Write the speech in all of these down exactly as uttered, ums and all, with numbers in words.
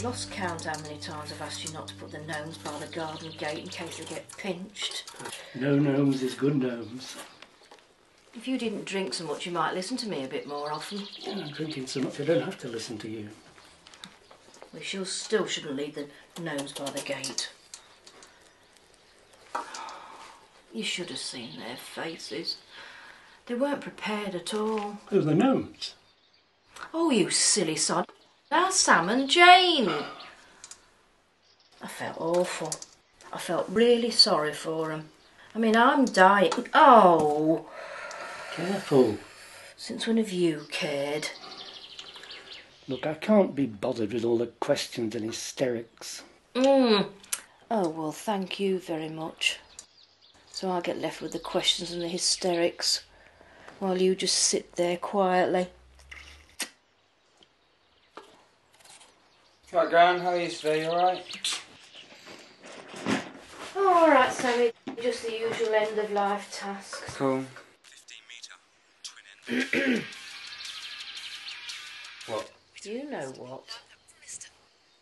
I've lost count how many times I've asked you not to put the gnomes by the garden gate in case they get pinched. No gnomes is good gnomes. If you didn't drink so much, you might listen to me a bit more often. Yeah, I'm drinking so much I don't have to listen to you. We sure still shouldn't leave the gnomes by the gate. You should have seen their faces. They weren't prepared at all. Who, the gnomes? Oh, you silly sod. That's Sam and Jane. I felt awful. I felt really sorry for them. I mean, I'm dying. Oh! Careful. Since when have you cared? Look, I can't be bothered with all the questions and hysterics. Mm. Oh, well, thank you very much. So I'll get left with the questions and the hysterics while you just sit there quietly. Right, Gran, how are you today? You alright? Oh, alright, Sammy. Just the usual end of life tasks. Cool. fifteen metre, twin end. What? You know what?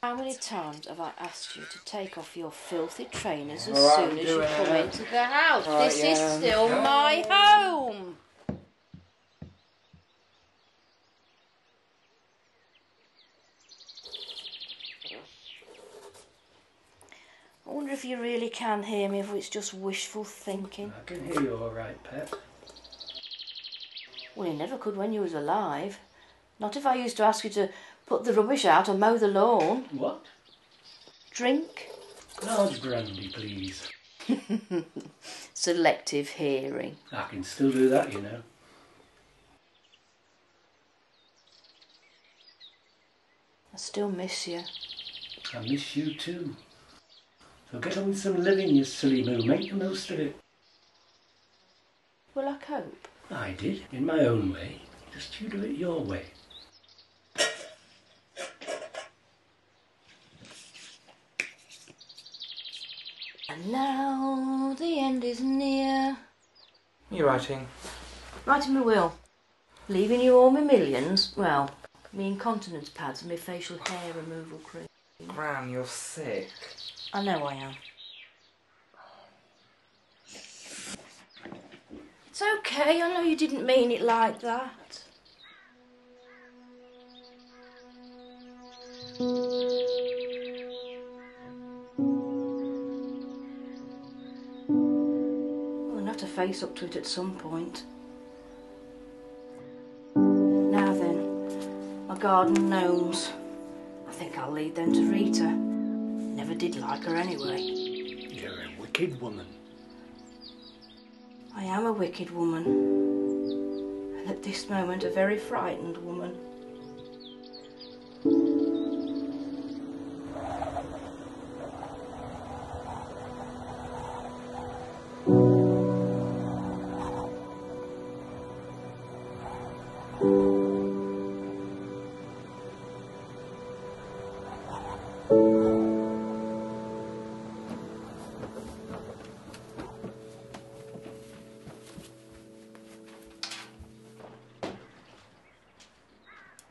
How many times have I asked you to take off your filthy trainers as right, soon I'm as you come it. into the house? Right, this yeah. is still no. my home! I wonder if you really can hear me, if it's just wishful thinking. I can hear you all right, Pep. Well, you never could when you was alive. Not if I used to ask you to put the rubbish out or mow the lawn. What? Drink. Large brandy, please. Selective hearing. I can still do that, you know. I still miss you. I miss you too. So get on with some living, you silly moo. Make the most of it. Will I cope? I did, in my own way. Just you do it your way. And now the end is near. You writing? Writing me will. Leaving you all my millions. Well, me incontinence pads and my facial hair removal cream. Gran, you're sick. I know I am. It's okay, I know you didn't mean it like that. We'll have to face up to it at some point. Now then, my garden gnomes. I think I'll lead them to Rita. Never did like her anyway. You're a wicked woman. I am a wicked woman. And at this moment, a very frightened woman.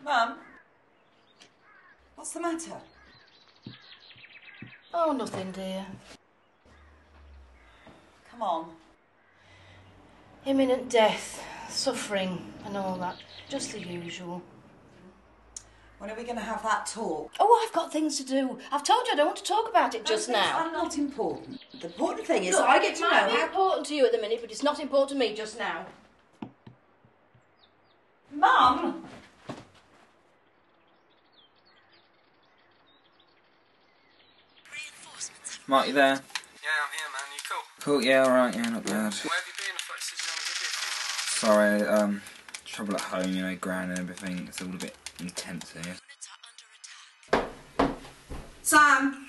Mum, what's the matter? Oh, nothing, dear. Come on. Imminent death, suffering and all that. Just the usual. When are we going to have that talk? Oh, I've got things to do. I've told you I don't want to talk about it just now. Those things are not important. The important thing is I get to know. It might be important to you at the minute, but it's not important to me just now. Mum! Mark, you there? Yeah, I'm here, man. You cool? Cool, yeah, alright, yeah, not bad. Where have you been? I thought you were on a bit busy. Sorry, um, trouble at home, you know, Gran and everything. It's all a bit intense here. Sam!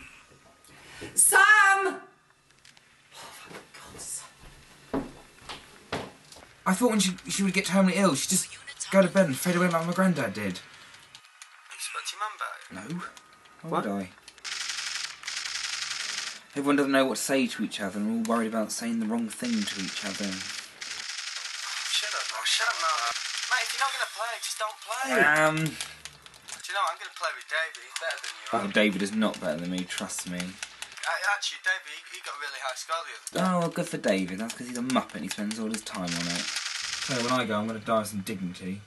Sam! Oh, my God, Sam. I thought when she, she would get terminally ill, she'd just go to bed and fade away like my granddad did. You spoke to your mum about it? No. Why what? would I? Everyone doesn't know what to say to each other and we're all worried about saying the wrong thing to each other. Shut up, Mark. Shut up, Mark. Mate, if you're not going to play, just don't play. Um... Do you know what? I'm going to play with Davey. He's better than you. Oh, David is not better than me, trust me. Actually, David, he got a really high score the other day. Oh, well, good for David. That's because he's a muppet and he spends all his time on it. So when I go, I'm going to die with some dignity.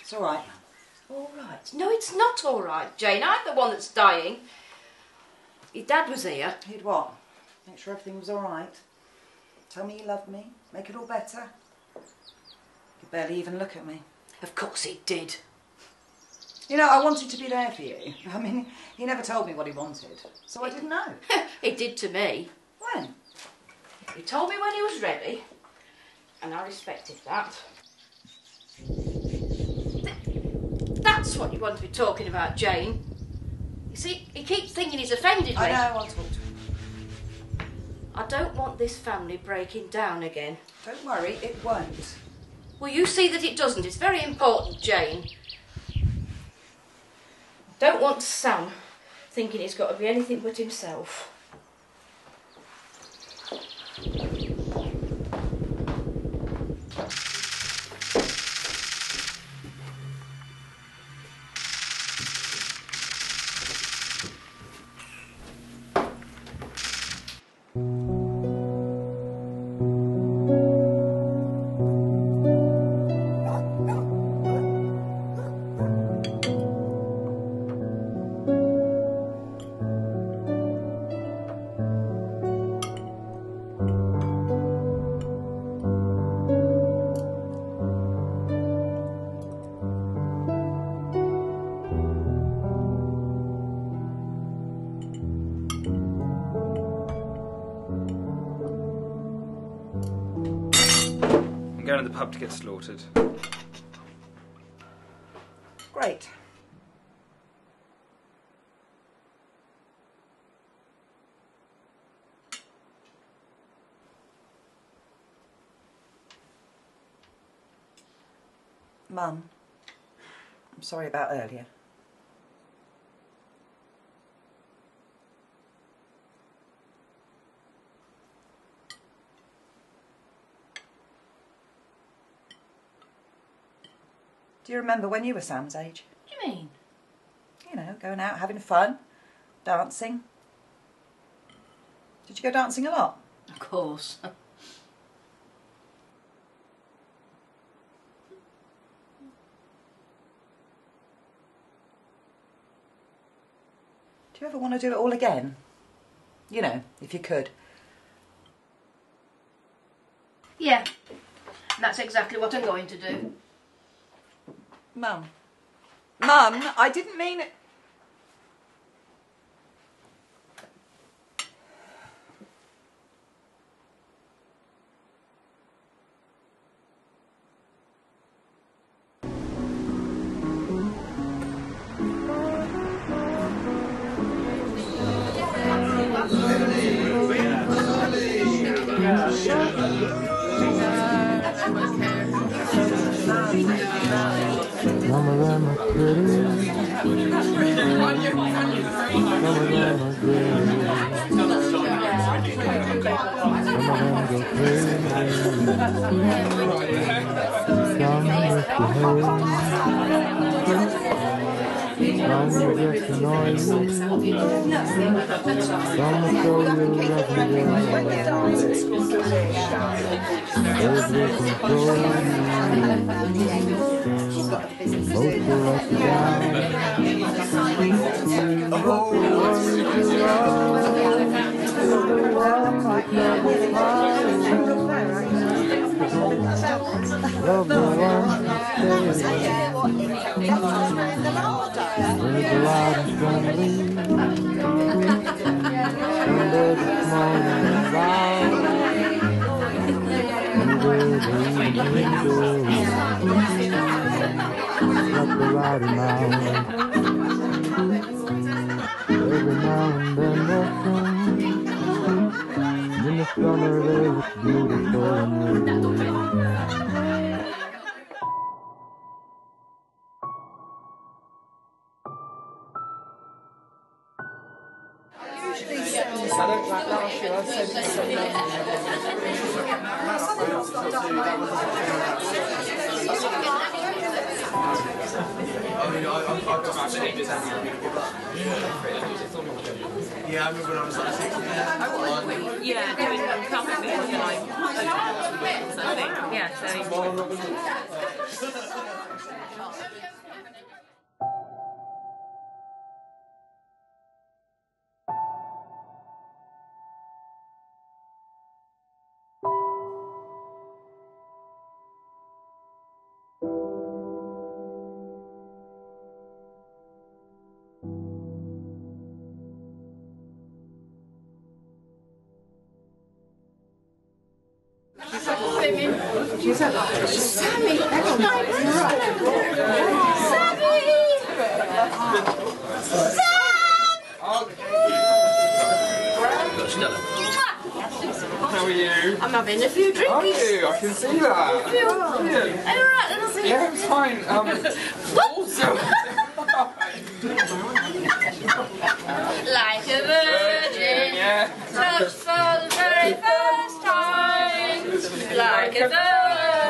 It's all right. All right. No, it's not all right, Jane. I'm the one that's dying. Your dad was here. He'd what? Make sure everything was all right. Tell me you loved me. Make it all better. You barely even look at me. Of course he did. You know, I wanted to be there for you. I mean, he never told me what he wanted, so I didn't know. He did to me. When? He told me when he was ready, and I respected that. That's what you want to be talking about, Jane. You see, he keeps thinking he's offended me. I know, I'll talk to him. I don't want this family breaking down again. Don't worry, it won't. Well, you see that it doesn't. It's very important, Jane. Don't want Sam thinking he's got to be anything but himself. Going to the pub to get slaughtered. Great. Mum, I'm sorry about earlier. Do you remember when you were Sam's age? What do you mean? You know, going out, having fun, dancing. Did you go dancing a lot? Of course. Do you ever want to do it all again? You know, if you could. Yeah, and that's exactly what I'm going to do. Mum. Mum, I didn't mean it. Love the Every now and then they'll come. In the summer they look beautiful and new. I don't like last year, I said something else. Yeah, I remember when I was like six. Yeah, doing something like yeah, so... She's like, Sammy, that's not right. How are you? I'm having a few drinks. Are you? I can see that. Are you alright, little Sammy? Yeah, I'm fine. Um, awesome. Like a virgin, yeah. Touched for the very first time. Like a virgin.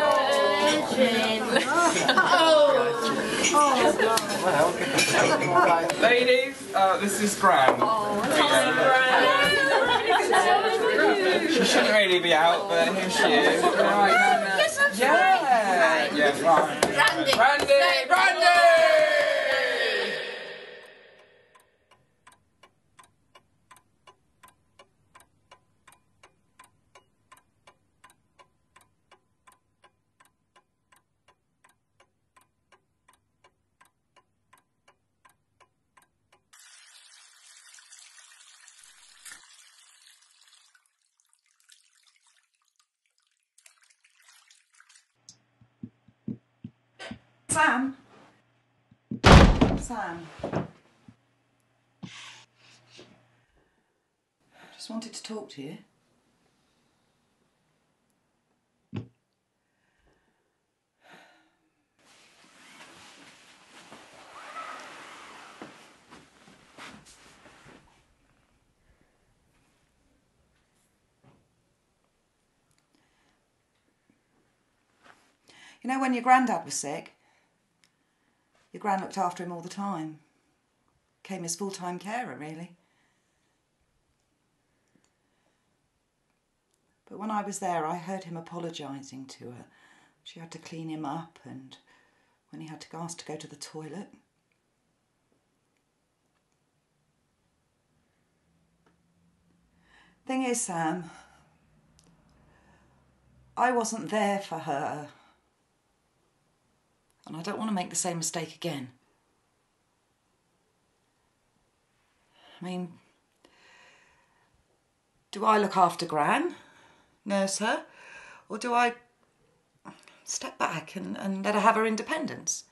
Ladies, uh, this is Gran. Oh, Gran. She shouldn't really be out, but here she is. Oh, right, no, yes, I'm yeah. Right. Yes, right. Brandy. Brandy. Brandy. Sam? Sam? Just wanted to talk to you. You know, when your granddad was sick, your gran looked after him all the time. Became his full-time carer, really. But when I was there, I heard him apologising to her. She had to clean him up and when he had to ask to go to the toilet. Thing is, Sam, I wasn't there for her. And I don't want to make the same mistake again. I mean, do I look after Gran, nurse her, or do I step back and, and let her have her independence?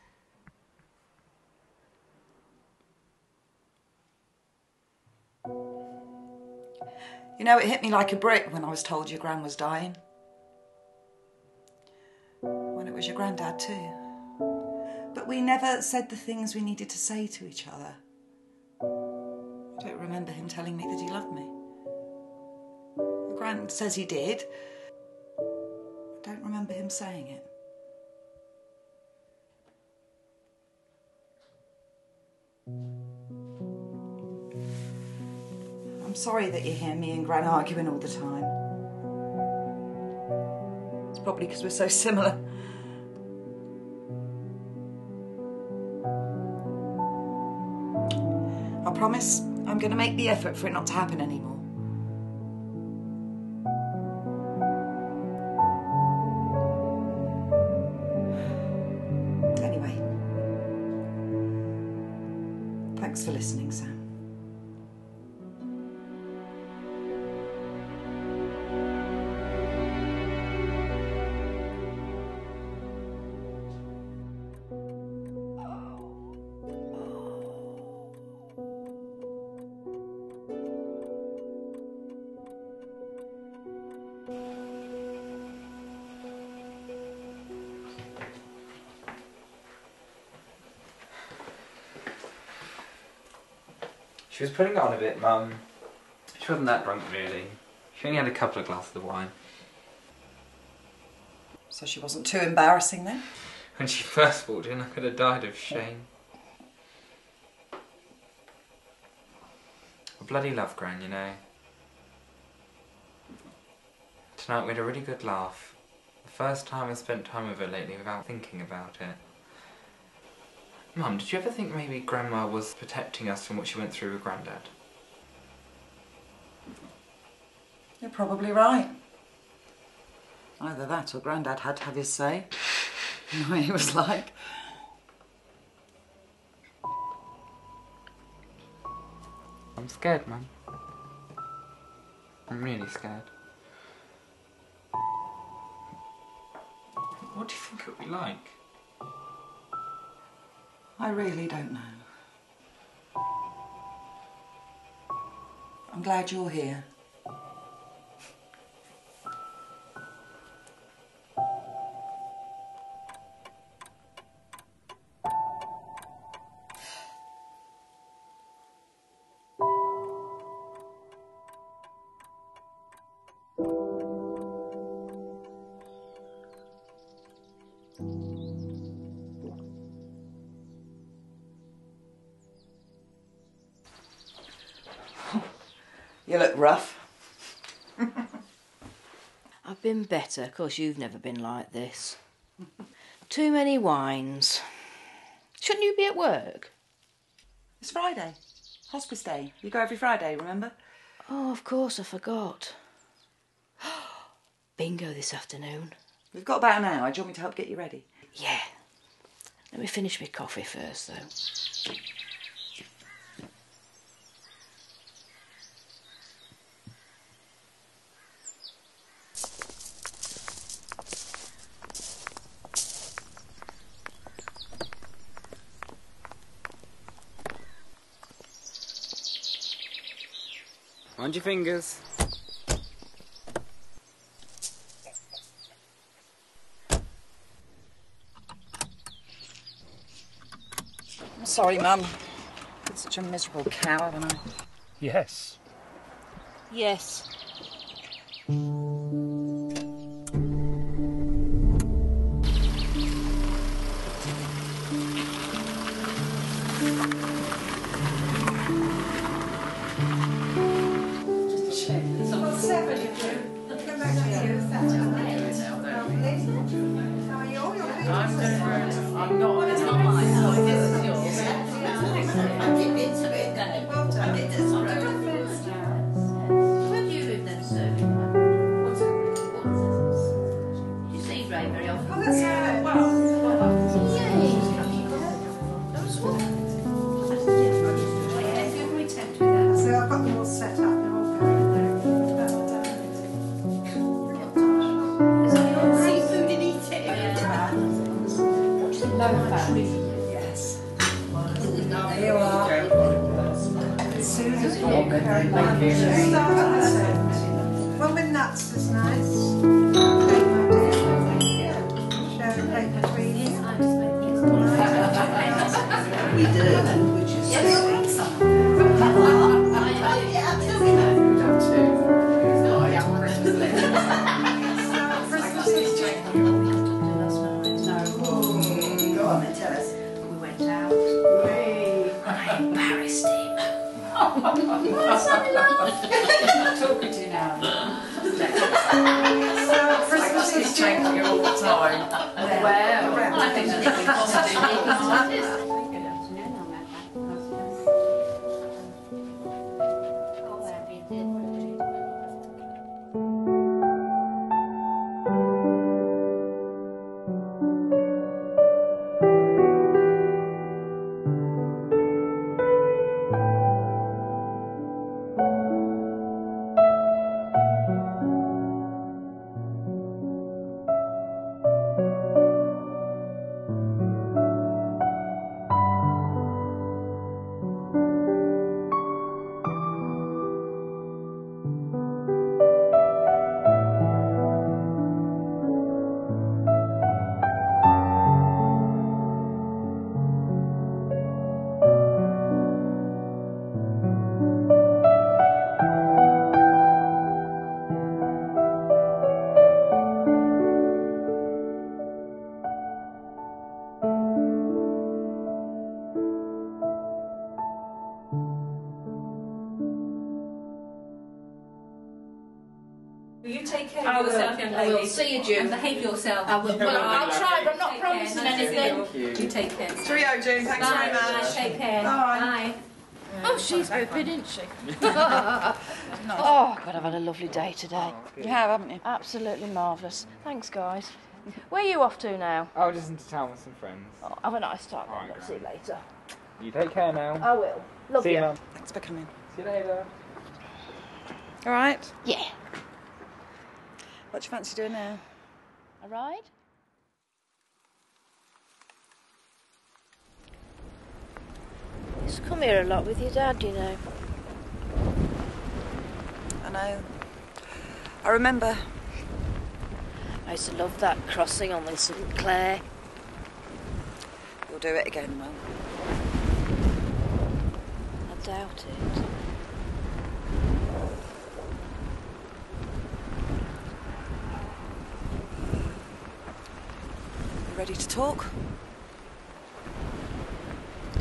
You know, it hit me like a brick when I was told your Gran was dying. When it was your granddad too. But we never said the things we needed to say to each other. I don't remember him telling me that he loved me. Gran says he did. I don't remember him saying it. I'm sorry that you hear me and Gran arguing all the time. It's probably because we're so similar. I promise I'm going to make the effort for it not to happen anymore. Anyway, thanks for listening, Sam. She was putting it on a bit, Mum. She wasn't that drunk, really. She only had a couple of glasses of wine. So she wasn't too embarrassing then? When she first walked in, I could have died of shame. I bloody love Gran, you know. Tonight we had a really good laugh. The first time I spent time with her lately without thinking about it. Mum, did you ever think maybe Grandma was protecting us from what she went through with Grandad? You're probably right. Either that or Grandad had to have his say. You know what he was like. I'm scared, Mum. I'm really scared. What do you think it'll be like? I really don't know. I'm glad you're here. You look rough. I've been better. Of course, you've never been like this. Too many wines. Shouldn't you be at work? It's Friday. Hospice day. You go every Friday, remember? Oh, of course, I forgot. Bingo this afternoon. We've got about an hour. Do you want me to help get you ready? Yeah. Let me finish my coffee first, though. Mind your fingers. I'm sorry, Mum. I'm such a miserable cow, haven't I? Yes. Yes. okay. I will, I will. See you, June. Behave yourself. I will. Well, I'll try, but I'm not promising anything. You take care. Cheerio, June. Thanks very much. Take care. Bye. Oh, she's open, isn't she? Oh, God, I've had a lovely day today. You have, haven't you? Absolutely marvellous. Thanks, guys. Where are you off to now? Oh, just into town with some friends. Oh, have a nice time. Right, I'll see you later. You take care now. I will. Love you. See you, Mum. Thanks for coming. See you later. All right? Yeah. What do you fancy doing now? A ride? He's come here a lot with your dad, you know. I know. I remember. I used to love that crossing on the Saint Clair. You'll do it again, Mum. I doubt it. Ready to talk? I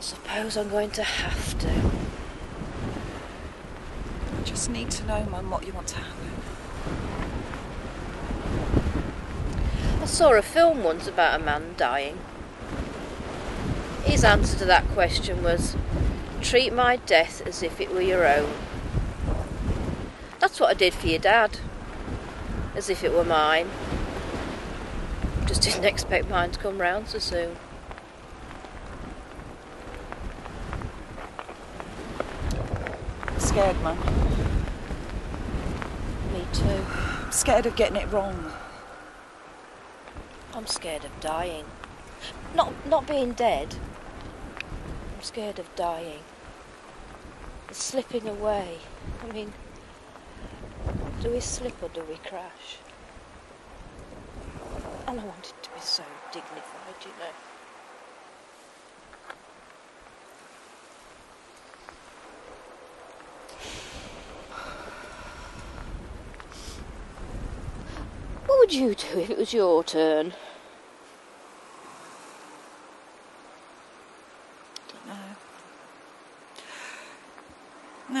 suppose I'm going to have to. I just need to know, Mum, what you want to happen. I saw a film once about a man dying. His answer to that question was, treat my death as if it were your own. That's what I did for your dad, as if it were mine. Just didn't expect mine to come round so soon. I'm scared, Mum. Me too. I'm scared of getting it wrong. I'm scared of dying. Not not being dead. I'm scared of dying. It's slipping away. I mean, do we slip or do we crash? And I wanted to be so dignified, you know. What would you do if it was your turn? I don't know.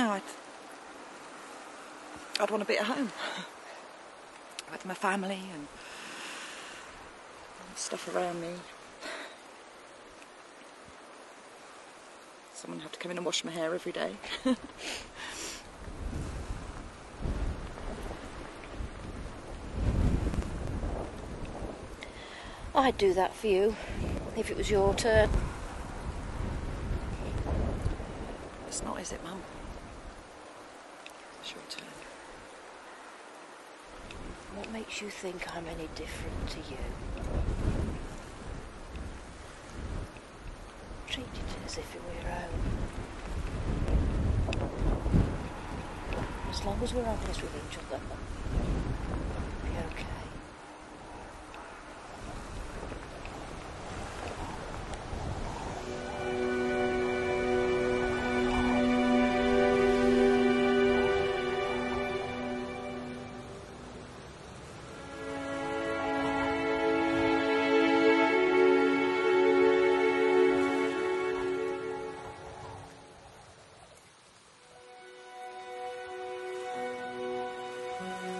No, I'd... I'd want to be at home. With my family and... stuff around me. Someone had to come in and wash my hair every day. I'd do that for you if it was your turn. It's not, is it, Mum? It's your turn. What makes you think I'm any different to you? Treated it as if it were your own. As long as we're honest with each other, it'll be okay. Thank you.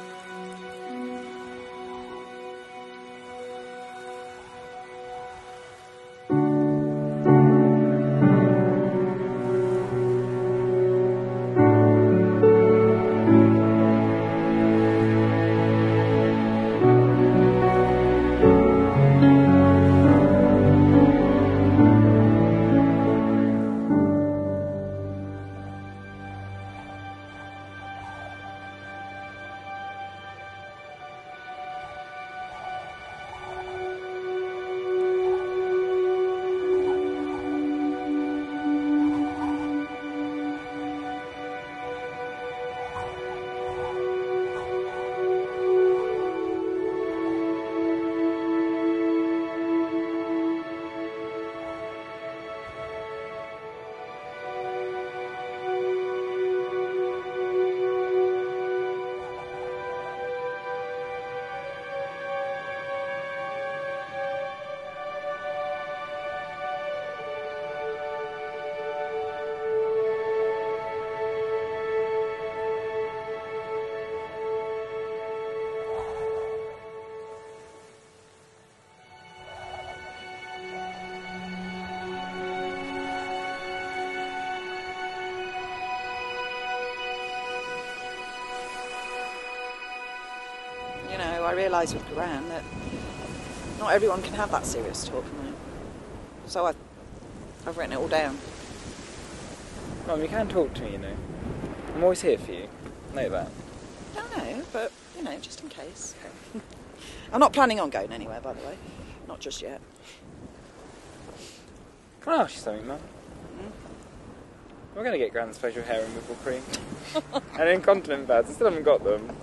realised with Karan that not everyone can have that serious talk from him. So I've, I've written it all down. Mum, you can talk to me, you know. I'm always here for you. Know that. I know, but, you know, just in case. Okay. I'm not planning on going anywhere, by the way. Not just yet. Can I ask you something, Mum? Mm-hmm. We're going to get Gran's facial hair removal cream. And incontinent pads. I still haven't got them.